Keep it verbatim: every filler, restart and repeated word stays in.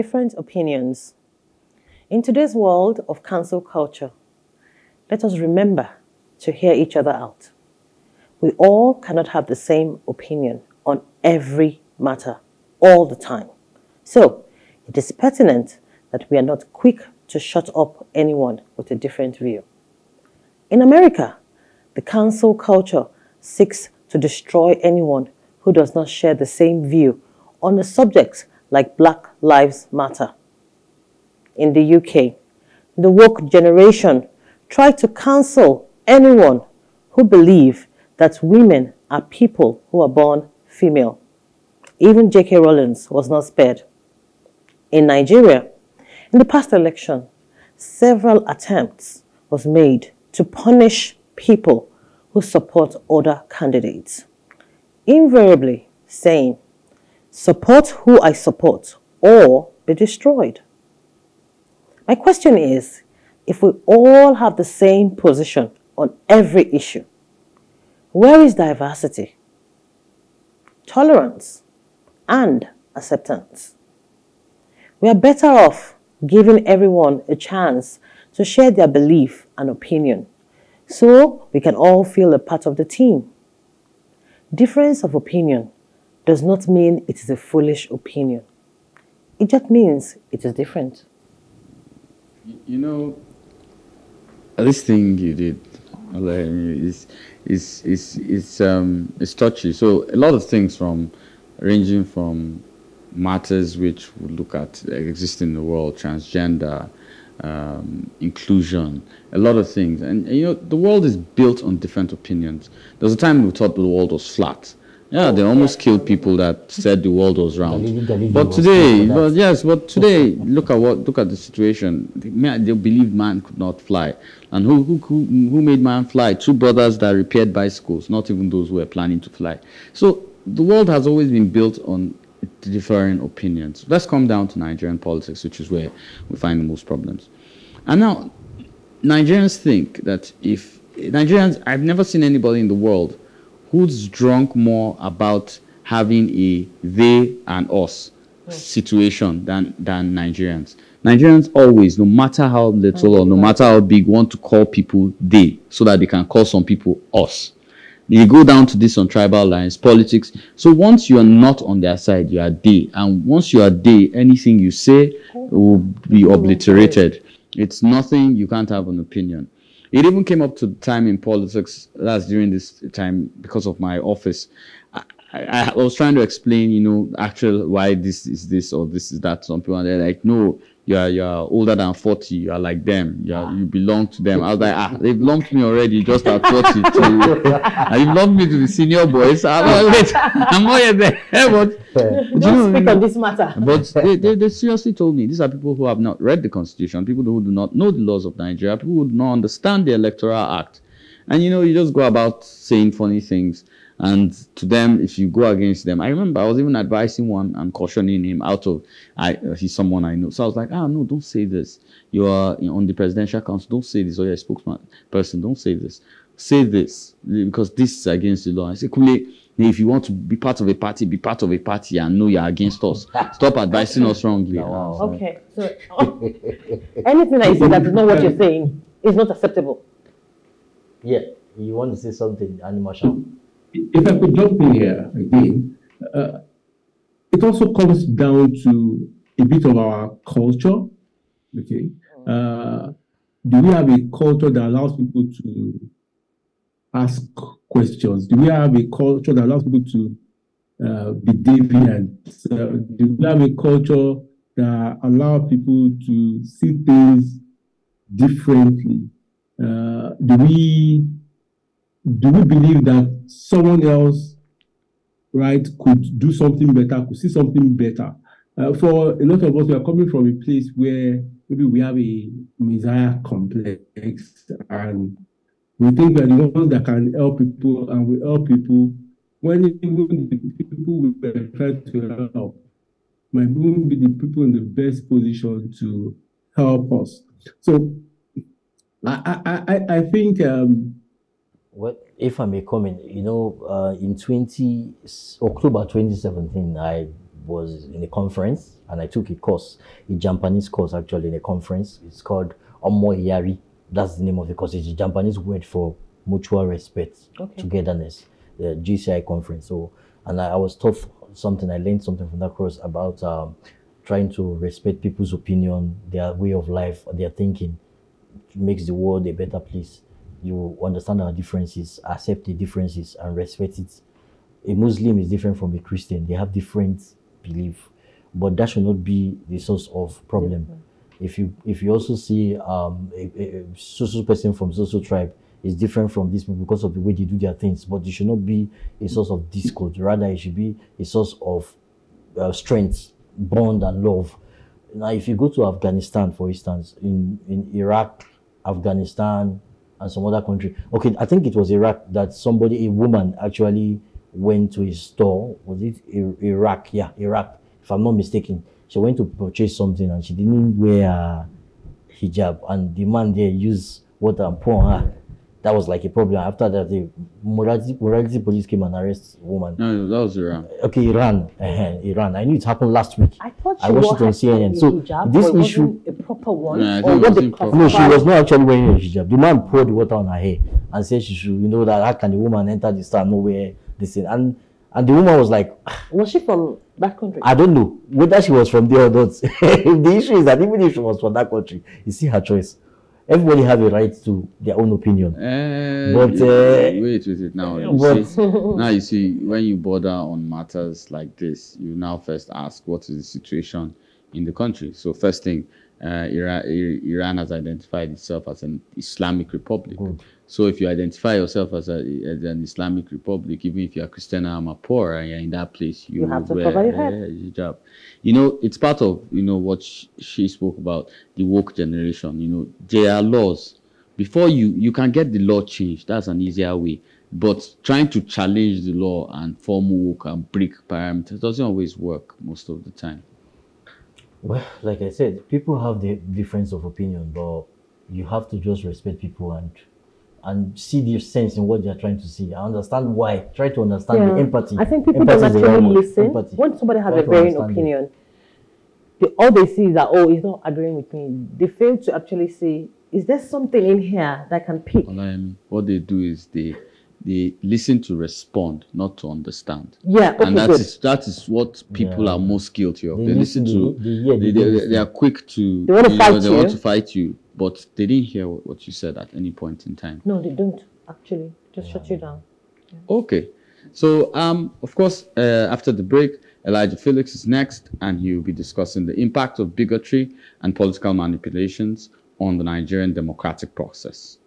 different opinions. In today's world of cancel culture, let us remember to hear each other out. We all cannot have the same opinion on every matter all the time. So it is pertinent that we are not quick to shut up anyone with a different view. In America, the cancel culture seeks to destroy anyone who does not share the same view on a subject like Black Lives Matter. In the U K, the woke generation tried to cancel anyone who believed that women are people who are born female. Even J K Rowling was not spared. In Nigeria, in the past election, several attempts was made to punish people who support other candidates, invariably saying, support who I support or be destroyed. My question is, if we all have the same position on every issue, where is diversity, tolerance, and acceptance? We are better off giving everyone a chance to share their belief and opinion, so we can all feel a part of the team. Difference of opinion does not mean it is a foolish opinion. It just means it is different. You know, this thing you did, is is is is um it's touchy. So a lot of things, from ranging from matters which we look at exist in the world, transgender, Um, inclusion, a lot of things. And, and you know, the world is built on different opinions. There was a time we thought the world was flat. Yeah, they almost killed people that said the world was round. The league, the league but today, but yes, but today, look at what, look at the situation. They, they believed man could not fly. And who, who, who, who made man fly? Two brothers that repaired bicycles, not even those who were planning to fly. So the world has always been built on differing opinions. Let's come down to Nigerian politics, which is where we find the most problems. And now, Nigerians think that if Nigerians, I've never seen anybody in the world who's drunk more about having a they and us situation than than Nigerians. Nigerians always, no matter how little or no matter how big, want to call people they, so that they can call some people us. You go down to this on tribal lines, politics. So once you are not on their side, you are they. And once you are they, anything you say will be obliterated. It's nothing, you can't have an opinion. It even came up to the time in politics, that's during this time because of my office. I, I, I was trying to explain, you know, actually why this is this or this is that. Some people are like, no, you are, you are older than forty, you are like them, you, are, you belong to them. I was like, ah, they belong to me already, just at forty. You belong me to the senior boys. I'm like, wait, I'm not yet there. But, don't you know, speak on this matter. But they, they, they seriously told me, these are people who have not read the Constitution, people who do not know the laws of Nigeria, people who do not understand the Electoral Act. And, you know, you just go about saying funny things. And to them, if you go against them, I remember I was even advising one and cautioning him out of, I, he's someone I know. So I was like, ah, no, don't say this. You are on the presidential council, don't say this. Or you're a spokesman person, don't say this. Say this, because this is against the law. I said, Kule, if you want to be part of a party, be part of a party and know you're against us. Stop advising us wrongly. Oh, okay, so oh, anything I say that is not what you're saying is not acceptable. Yeah, you want to say something, Animasha. If I could jump in here again, uh, it also comes down to a bit of our culture. Okay, uh, do we have a culture that allows people to ask questions? Do we have a culture that allows people to uh, be deviant? Uh, do we have a culture that allows people to see things differently? Uh, do we do we believe that someone else, right, could do something better, could see something better? Uh, for a lot of us, we are coming from a place where maybe we have a messiah complex, and we think we are the ones that can help people, and we help people when even the people we prefer to help might even be the people in the best position to help us. So I I I think. Um, Well, if I may comment, you know, uh, in twenty October twenty seventeen, I was in a conference and I took a course, a Japanese course actually in a conference. It's called Omoiyari. That's the name of the course. It's a Japanese word for mutual respect, okay. Togetherness, the G C I conference. So, and I, I was taught something, I learned something from that course about um, trying to respect people's opinion, their way of life, their thinking. It makes the world a better place. You understand our differences, accept the differences and respect it. A Muslim is different from a Christian. They have different belief, but that should not be the source of problem. Mm-hmm. If you if you also see um, a, a social person from social tribe is different from these people because of the way they do their things, but it should not be a source of discord. Rather, it should be a source of uh, strength, bond, and love. Now, if you go to Afghanistan, for instance, in in Iraq, Afghanistan, and some other country. Okay, I think it was Iraq that somebody, a woman, actually went to a store. Was it Iraq? Yeah, Iraq, if I'm not mistaken. She went to purchase something and she didn't wear a hijab. And the man there used water and poured on her. That was like a problem. After that, the morality police came and arrested the woman. No, that was Iran. Okay, Iran. Uh, Iran. I knew it happened last week. I thought she I watched it on C N N. So hijab, this issue, a proper one. No, or what the proper. No, she was not actually wearing a hijab. The man poured water on her hair and said she should, you know, that how can the woman enter the store nowhere? This thing. And and the woman was like, was she from that country? I don't know whether she was from there or not. The issue is that even if she was from that country, it's still her choice. Everybody has a right to their own opinion. Uh, but yeah, uh, wait with it now. You but, see, now you see, when you border on matters like this, you now first ask what is the situation in the country. So first thing, uh, Iran, Iran has identified itself as an Islamic republic. Good. So if you identify yourself as, a, as an Islamic republic, even if you're a Christian or Amapora and you're in that place, you, you have to wear cover your head. Yeah, hijab. You know, it's part of, you know, what she, she spoke about, the woke generation. You know, there are laws. Before you, you can get the law changed. That's an easier way. But trying to challenge the law and form woke and break parameters doesn't always work most of the time. Well, like I said, people have the difference of opinion, but you have to just respect people and and see the sense in what they're trying to see. I understand why. Try to understand yeah. the empathy. I think people empathy don't actually listen. Empathy. When somebody has Try a varying opinion, they, all they see is that, oh, he's not agreeing with me. They fail to actually see, is there something in here that I can pick? What they do is they they listen to respond, not to understand. Yeah, okay, and that good. is that is what people yeah. are most guilty of. They, they listen to. They, yeah, they, they, they, they are quick to. They want to fight know, They you. want to fight you. But they didn't hear what you said at any point in time. No, they don't, actually. Just yeah. shut you down. Yeah. Okay. So, um, of course, uh, after the break, Elijah Felix is next, and he'll be discussing the impact of bigotry and political manipulations on the Nigerian democratic process.